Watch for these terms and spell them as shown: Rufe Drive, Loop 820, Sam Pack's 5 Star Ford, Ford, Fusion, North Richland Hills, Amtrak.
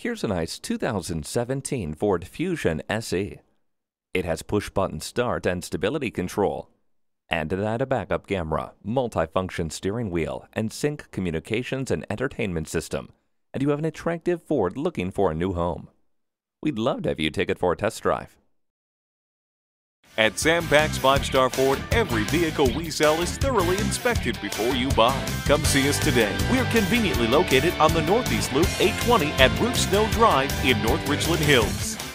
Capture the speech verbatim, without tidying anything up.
Here's a nice two thousand seventeen Ford Fusion S E. It has push-button start and stability control. Add to that a backup camera, multi-function steering wheel, and sync communications and entertainment system, and you have an attractive Ford looking for a new home. We'd love to have you take it for a test drive. At Sam Pack's five star Ford, every vehicle we sell is thoroughly inspected before you buy. Come see us today. We're conveniently located on the Northeast Loop eight twenty at Rufe Drive in North Richland Hills.